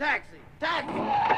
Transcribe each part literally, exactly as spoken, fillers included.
Taxi! Taxi!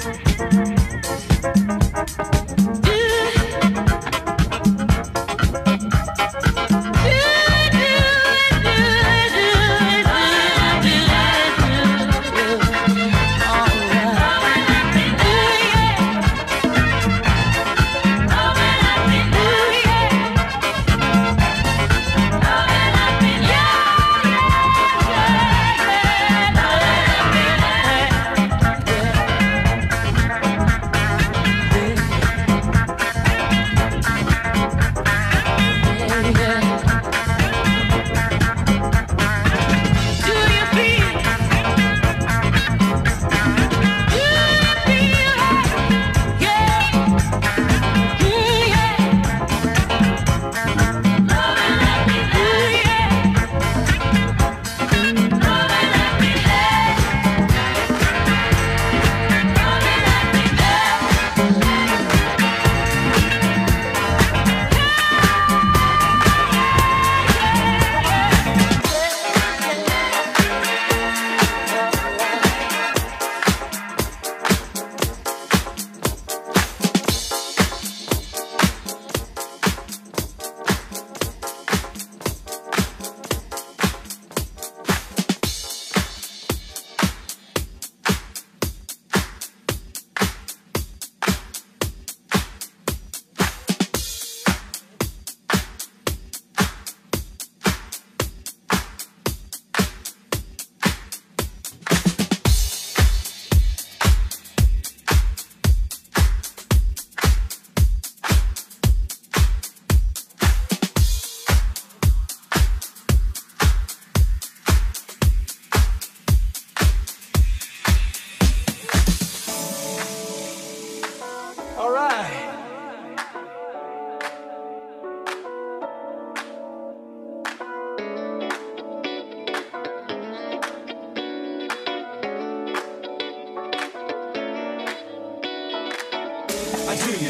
Thank you.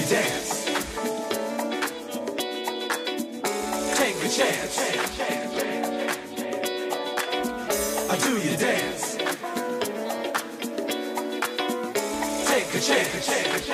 dance. Take a chance. I do your dance. Take a chance.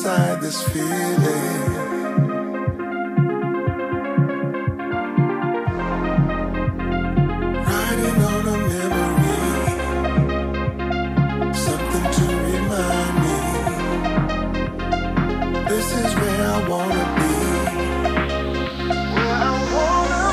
inside this feeling. Riding on a memory, something to remind me. This is where I wanna be. Where I wanna be.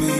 Me.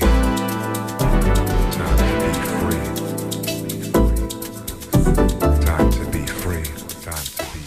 free. Time to be free. Time to be free. Time to be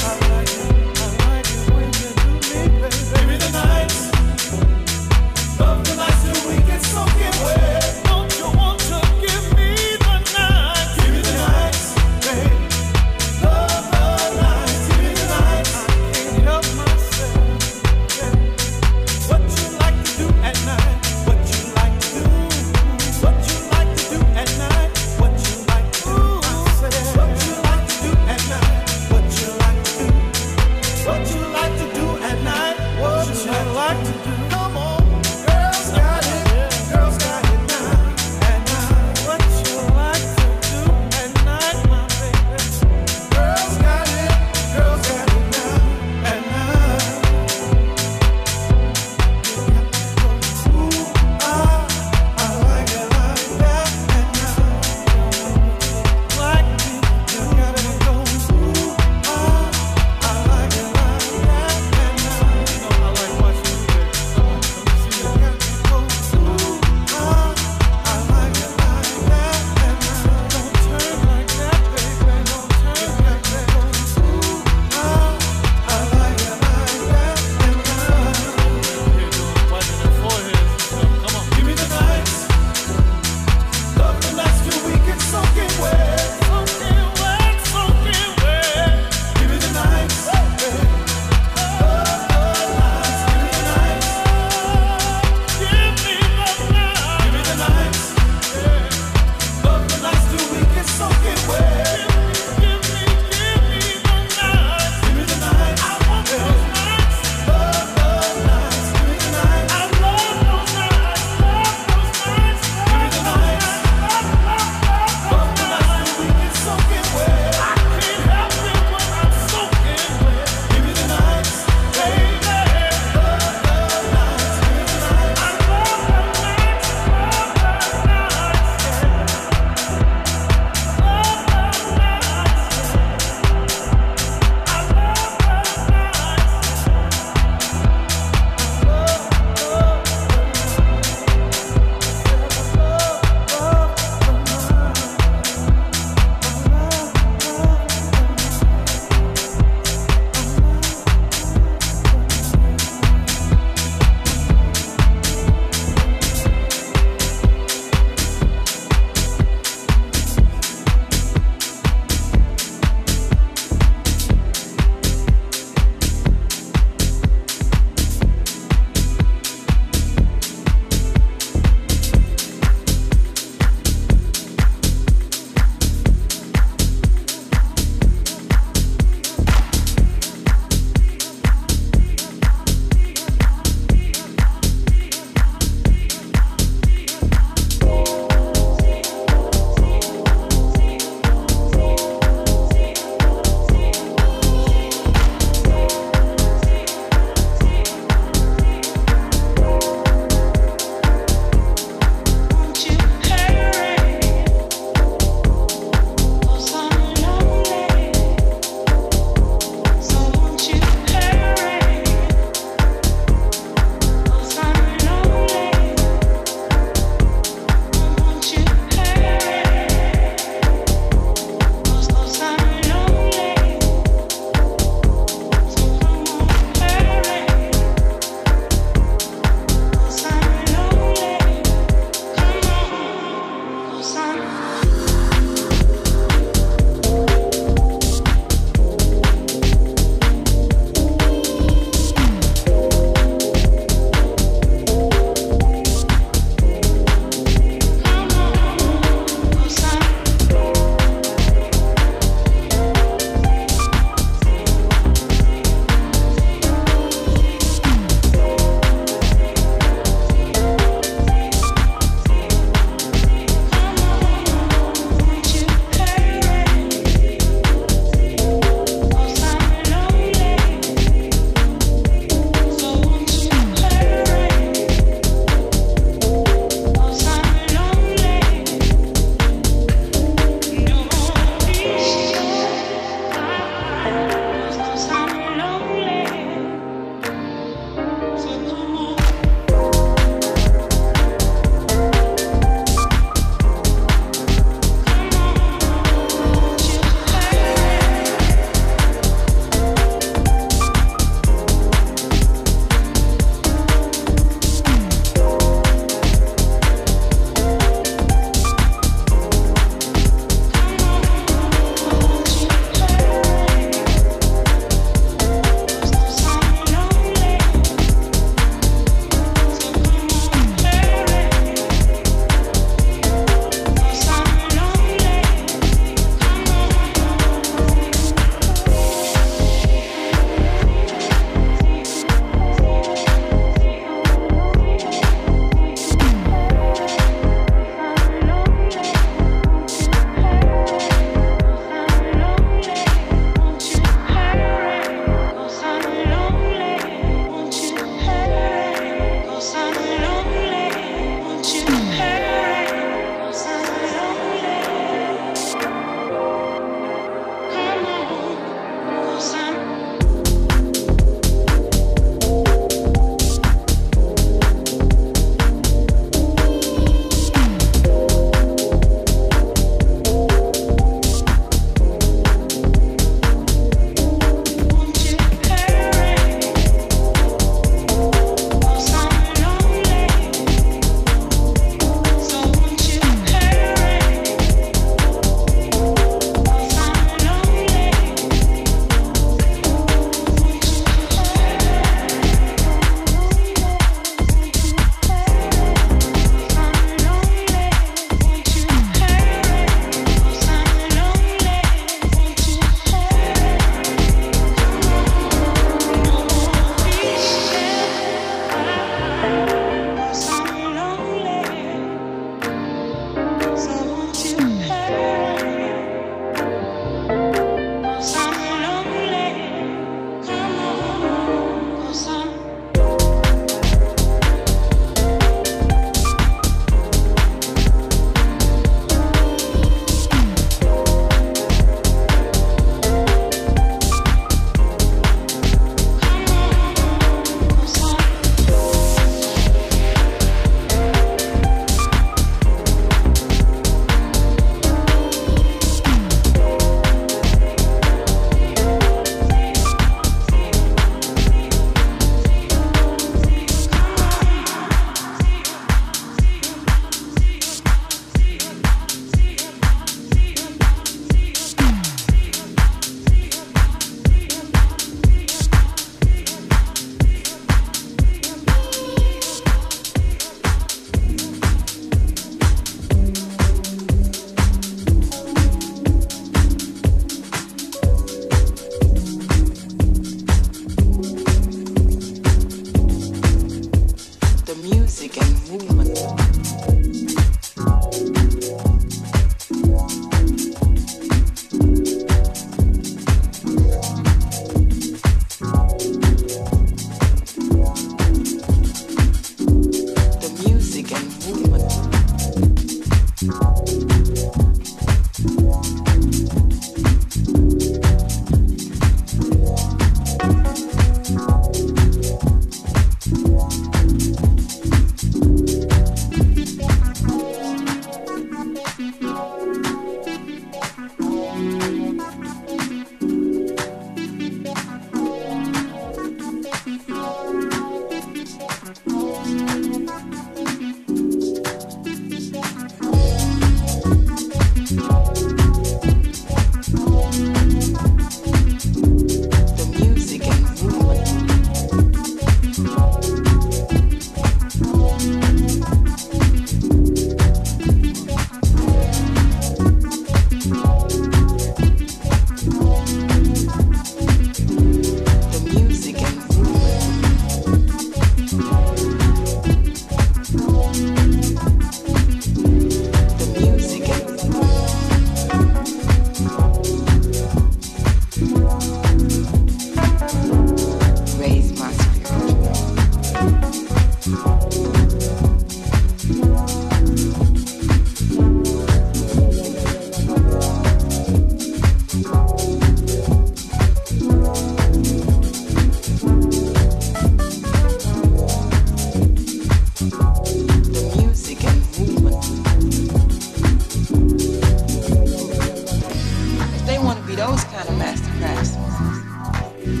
these kind of master craftsmen,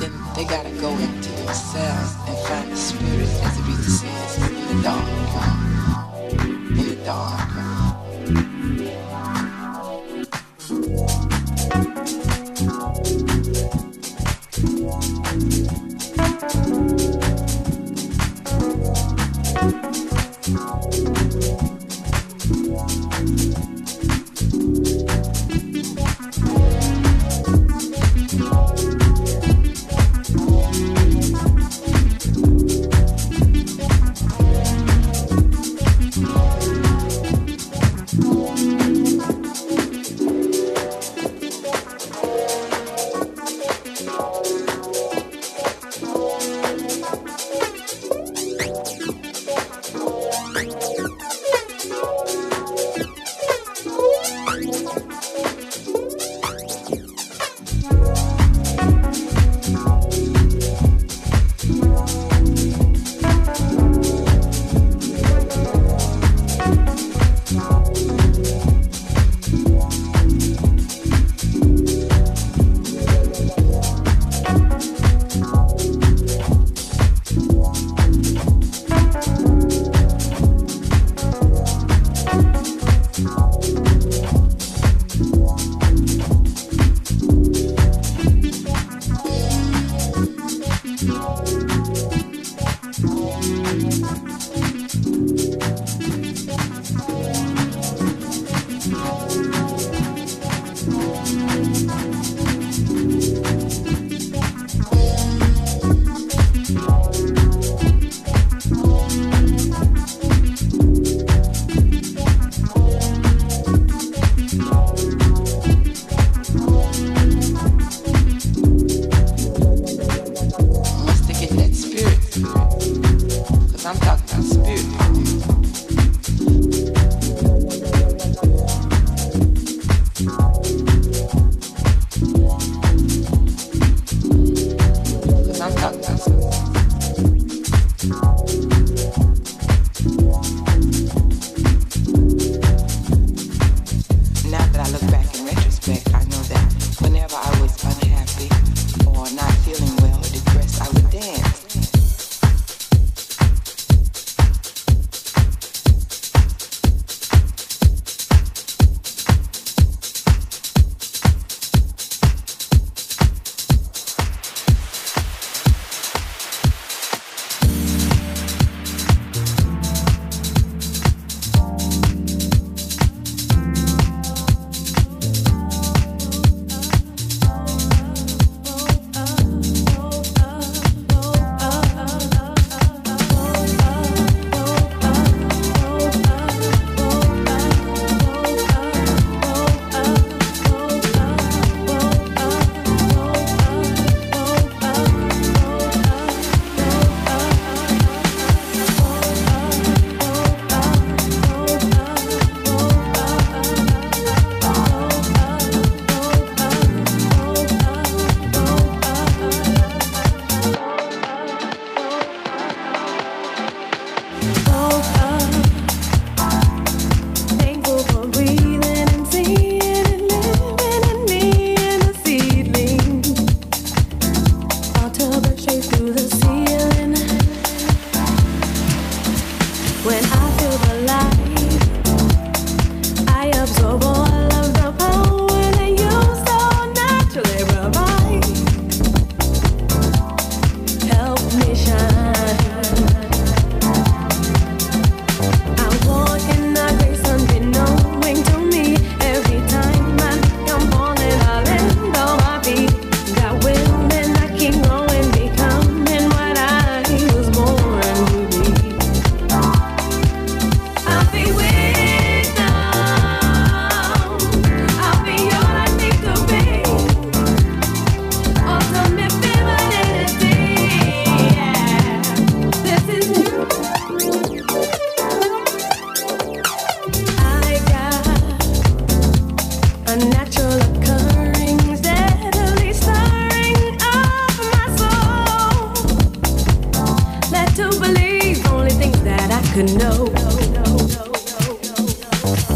then they gotta go into themselves and find the spirit, as the reader says, in the dark, in the dark.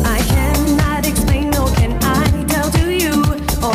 I cannot explain, nor can I tell to you. Or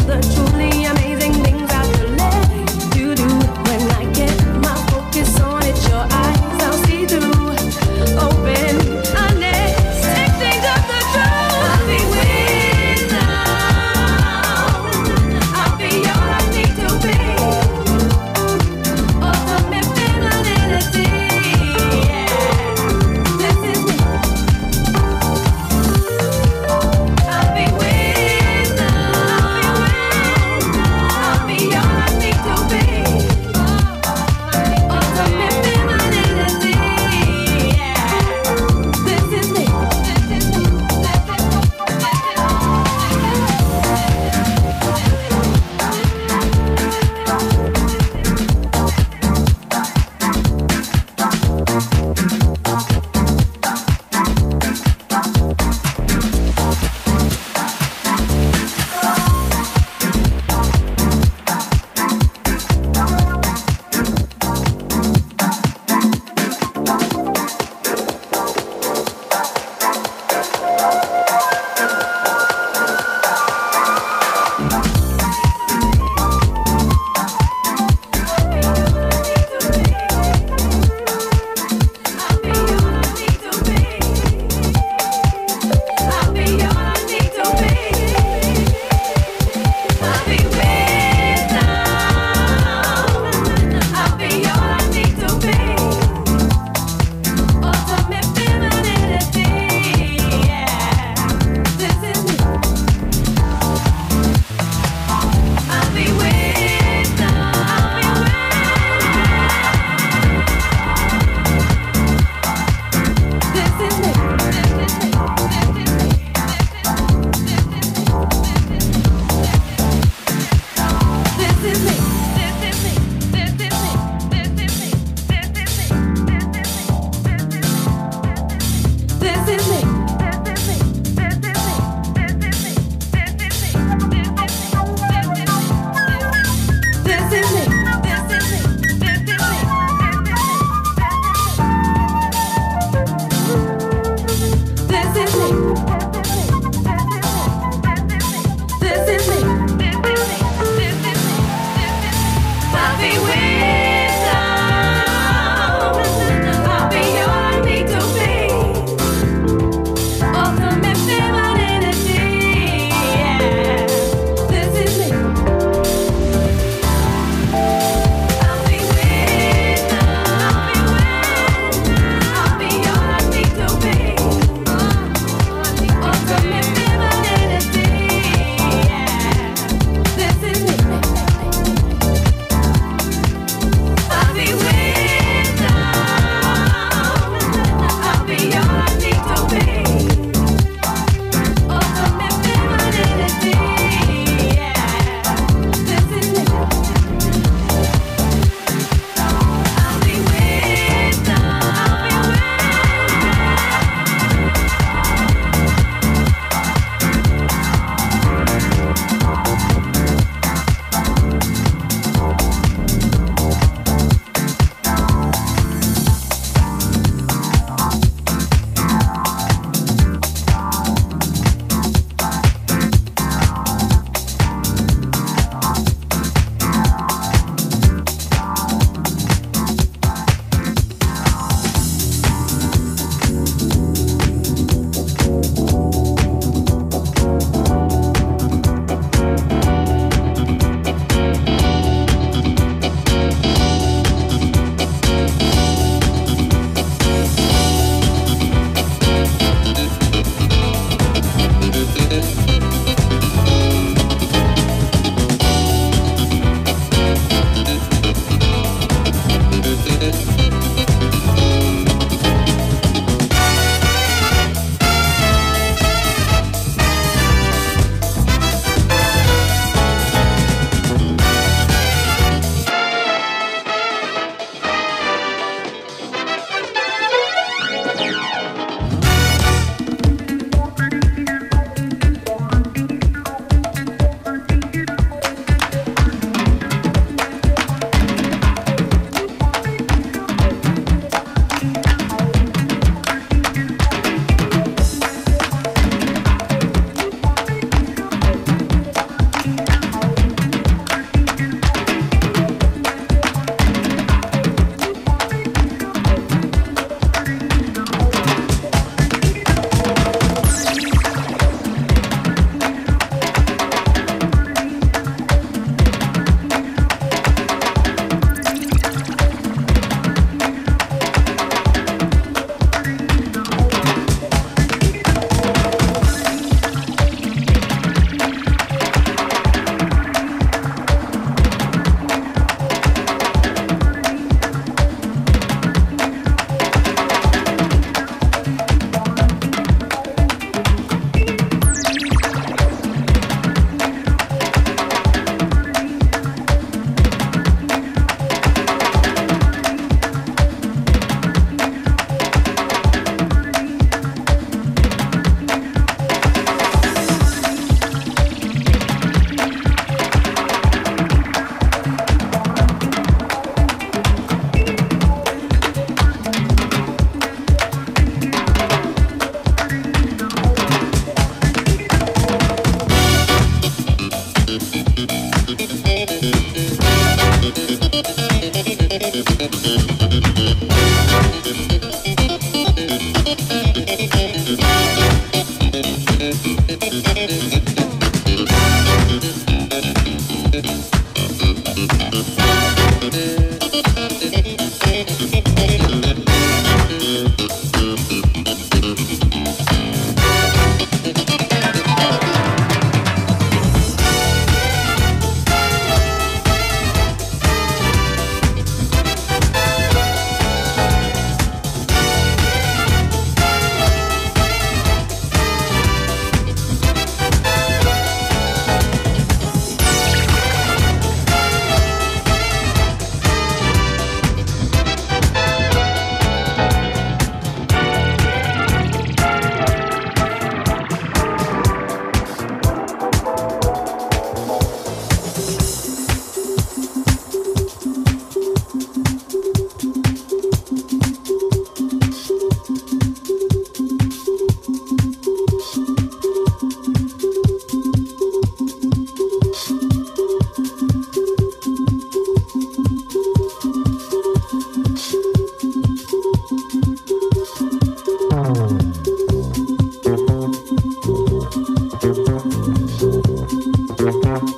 We'll be right back.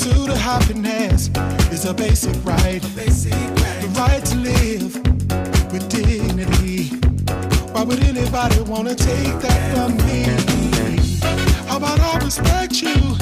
pursuit of happiness is a basic right, a basic right. The right to live with dignity. Why would anybody want to take that from me? How about I respect you?